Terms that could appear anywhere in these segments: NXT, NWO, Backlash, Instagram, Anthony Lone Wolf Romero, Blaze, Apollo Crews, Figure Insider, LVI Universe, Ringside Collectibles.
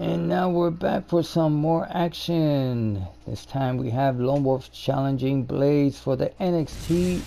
And now we're back for some more action. This time we have Lone Wolf challenging Blaze for the NXT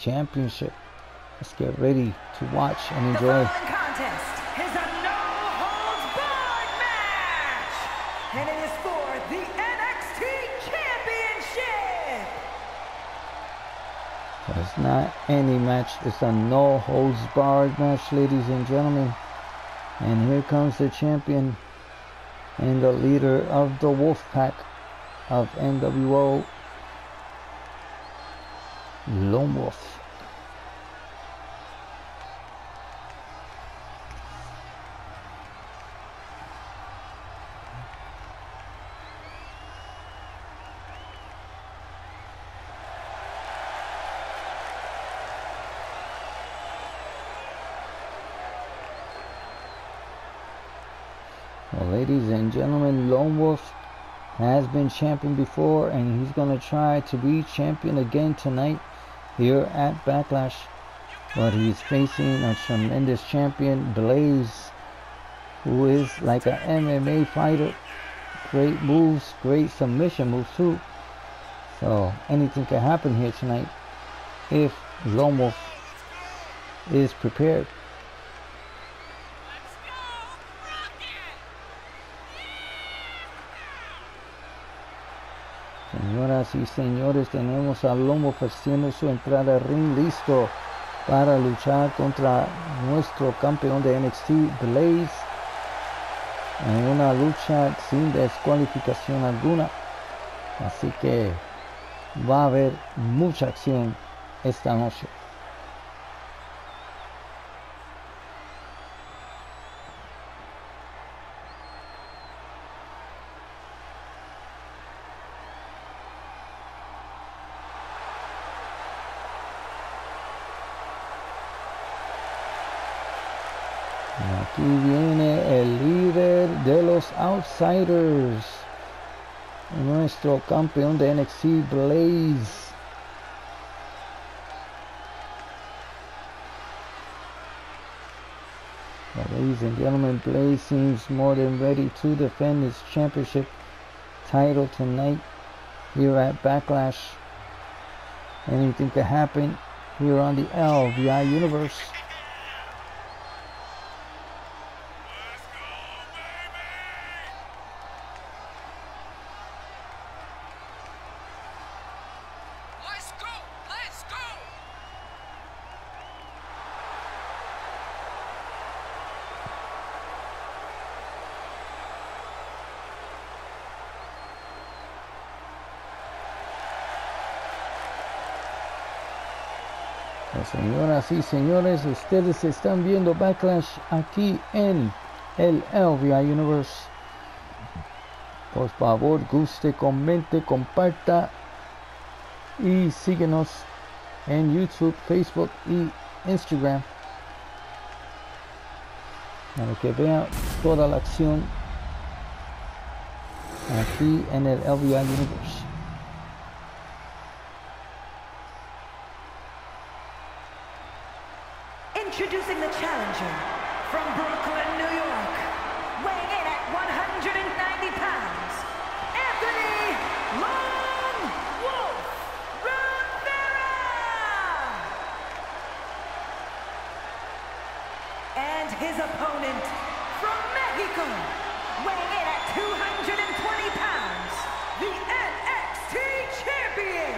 Championship. Let's get ready to watch and enjoy. The following contest is a no-holds-barred match, and it is for the NXT Championship. So it's not any match; it's a no-holds-barred match, ladies and gentlemen. And here comes the champion and the leader of the Wolf Pack of NWO, Lone Wolf. Well, ladies and gentlemen, Lone Wolf has been champion before, and he's going to try to be champion again tonight here at Backlash. But he's facing a tremendous champion, Blaze, who is like an MMA fighter. Great moves, great submission moves too. So anything can happen here tonight if Lone Wolf is prepared. Señoras y señores, tenemos a Lone Wolf haciendo su entrada al ring, listo para luchar contra nuestro campeón de NXT, Blaze, en una lucha sin descualificación alguna. Así que va a haber mucha acción esta noche. Aquí viene el líder de los Outsiders, nuestro campeón de NXT, Blaze. Ladies and gentlemen, Blaze seems more than ready to defend his championship title tonight here at Backlash. Anything could happen here on the LVI Universe. Señoras y señores, ustedes están viendo Backlash aquí en el LVI Universe. Por favor, guste, comente, comparta y síguenos en YouTube, Facebook y Instagram para que vean toda la acción aquí en el LVI Universe. Introducing the challenger from Brooklyn, New York, weighing in at 190 pounds, Anthony Lone Wolf Romero! And his opponent from Mexico, weighing in at 220 pounds, the NXT champion,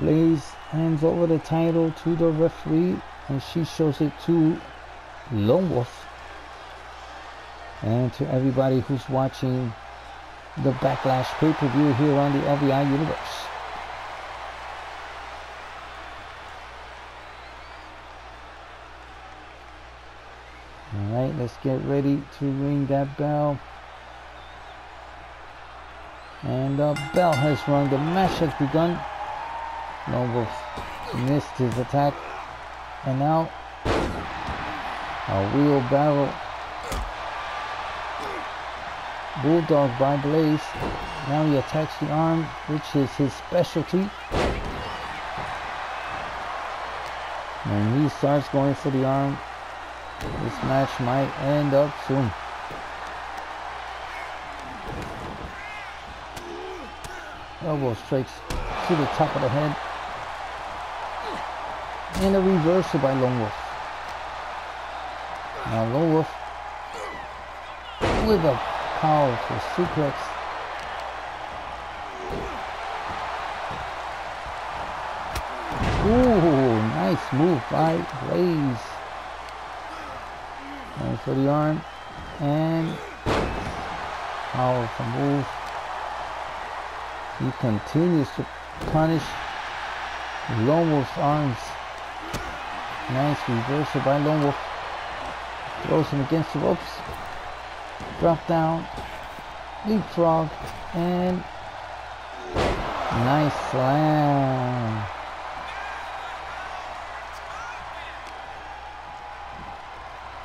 Blaze hands over the title to the referee, and she shows it to Lone Wolf and to everybody who's watching the Backlash pay-per-view here on the LVI Universe. Alright, let's get ready to ring that bell. And the bell has rung, the match has begun. Lone Wolf missed his attack, and now a wheelbarrow bulldog by Blaze. Now he attacks the arm, which is his specialty. And he starts going for the arm. This match might end up soon. Elbow strikes to the top of the head. And a reversal by Lone Wolf. Now Lone Wolf with a powerful suplex. Ooh, nice move by Blaze. And for the arm. And powerful move. He continues to punish Lone Wolf's arms. Nice reversal by Lone Wolf. Throws him against the ropes. Drop down. Leapfrog. And nice slam.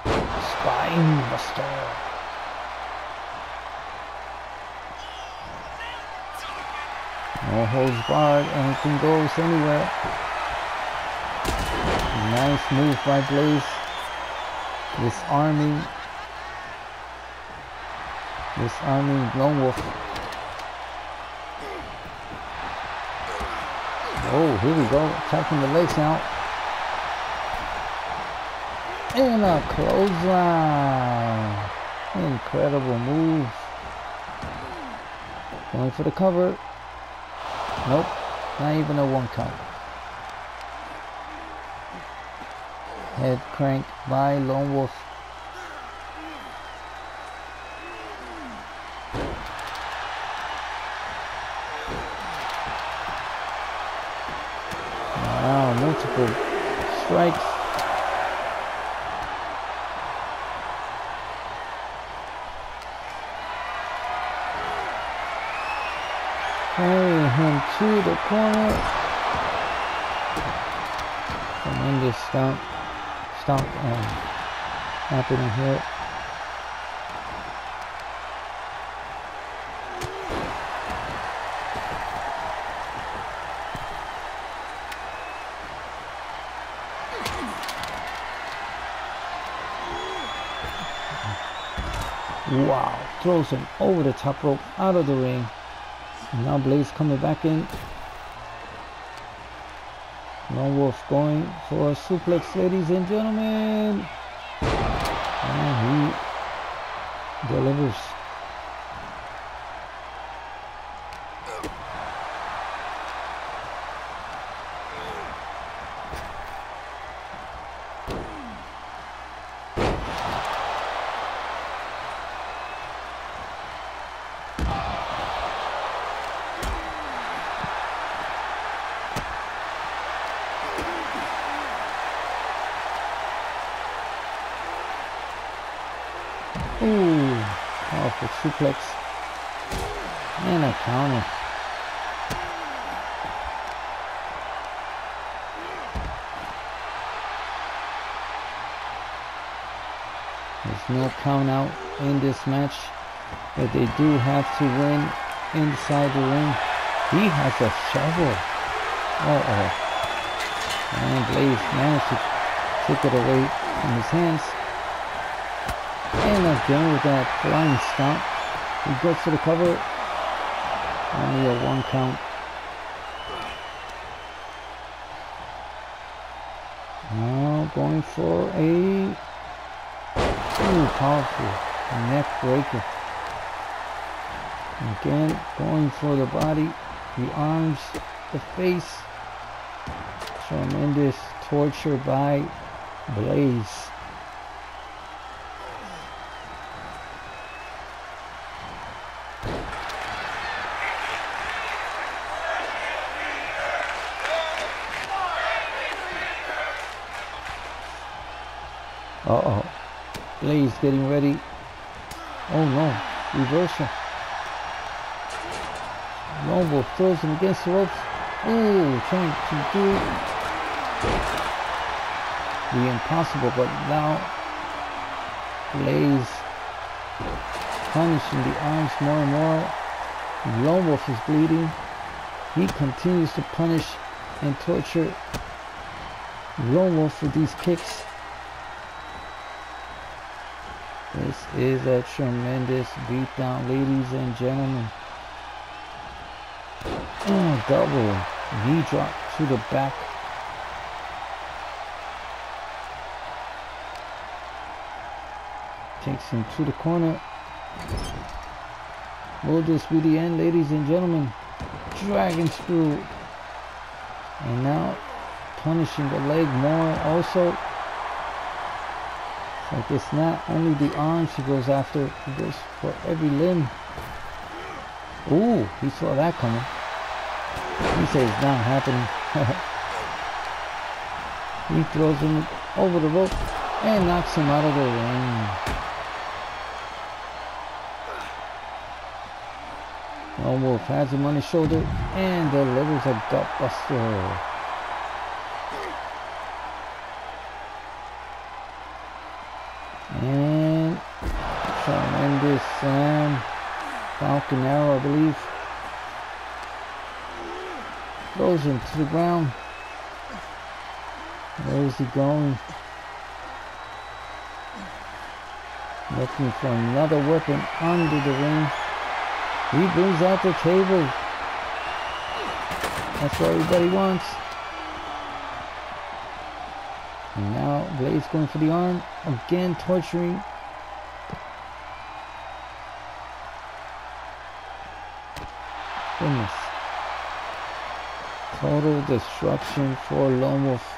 Spine buster. No holds barred. Anything goes anywhere. Nice move by Blaze. Disarming Lone Wolf. Oh, here we go. Attacking the legs now. And a clothesline. Incredible move. Going for the cover. Nope. Not even a one count. Head crank by Lone Wolf. Wow, multiple strikes. Carry him to the corner. Tremendous stomp. Happening here. Wow, throws him over the top rope, out of the ring. And now Blaze coming back in. Lone Wolf going for a suplex, ladies and gentlemen. And he delivers. Ooh, powerful suplex and a counter. There's no count out in this match, but they do have to win inside the ring. He has a shovel. And Blaze managed to take it away from his hands. And again with that flying stomp, he goes for the cover. Only a one count. Now going for a powerful neck breaker. Again going for the body, the arms, the face. Tremendous torture by Blaze. Uh-oh. Blaze getting ready. Oh no. Reversal. Lone Wolf throws him against the ropes. Ooh, trying to do the impossible, but now Blaze punishing the arms more and more. Lone Wolf is bleeding. He continues to punish and torture Lone Wolf with these kicks. This is a tremendous beatdown, ladies and gentlemen. Oh, double knee drop to the back. Takes him to the corner. Will this be the end, ladies and gentlemen? Dragon screw. And now punishing the leg more also. Like it's not only the arms he goes after, he goes for every limb. Ooh, he saw that coming. He says it's not happening. He throws him over the rope and knocks him out of the ring. Lone Wolf has him on his shoulder and delivers a gut buster. And tremendous Falcon Arrow, I believe. Throws him to the ground. Where is he going? Looking for another weapon under the ring. He brings out the table. That's what everybody wants. And now Blaze going for the arm. Again torturing. Goodness. Total destruction for Lone Wolf.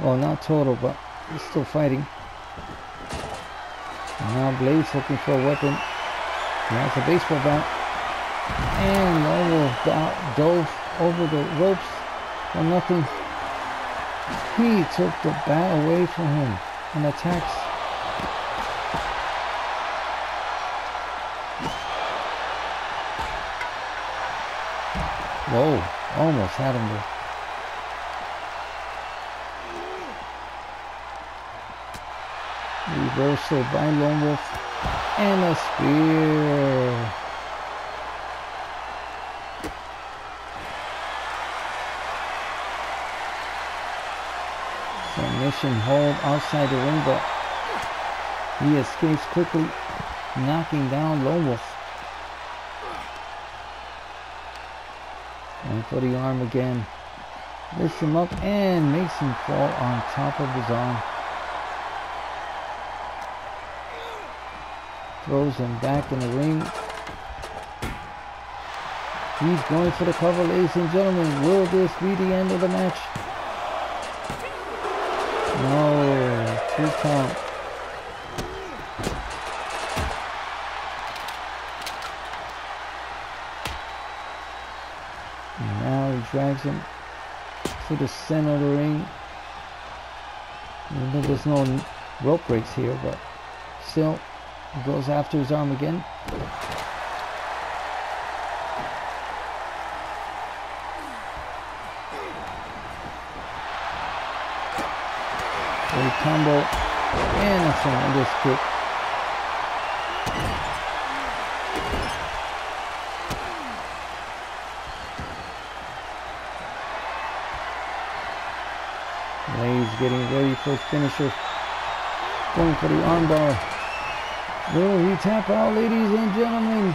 Well, not total, but he's still fighting. And now Blaze looking for a weapon. That's a baseball bat, and Lone Wolf dove over the ropes for nothing. He took the bat away from him and attacks. Whoa, almost had him there. Reversal by Lone Wolf. And a spear. Submission hold outside the ring, but he escapes quickly, knocking down Lone Wolf. And for the arm again. Lifts him up and makes him fall on top of his arm. Throws him back in the ring. He's going for the cover, ladies and gentlemen. Will this be the end of the match? No, 2 count. And now he drags him to the center of the ring. Even though there's no rope breaks here, but still. Goes after his arm again. A combo and a tremendous kick. Blaze getting ready for his finisher. Going for the armbar. Will he tap out, ladies and gentlemen?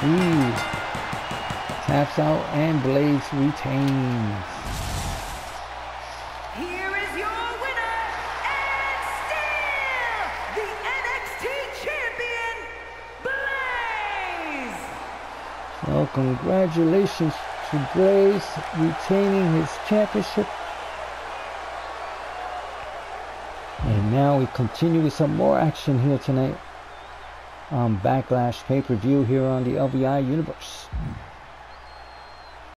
He taps out and Blaze retains. Here is your winner and still the NXT champion, Blaze. Well, congratulations to Blaze retaining his championship. Now we continue with some more action here tonight on Backlash pay-per-view here on the LVI Universe.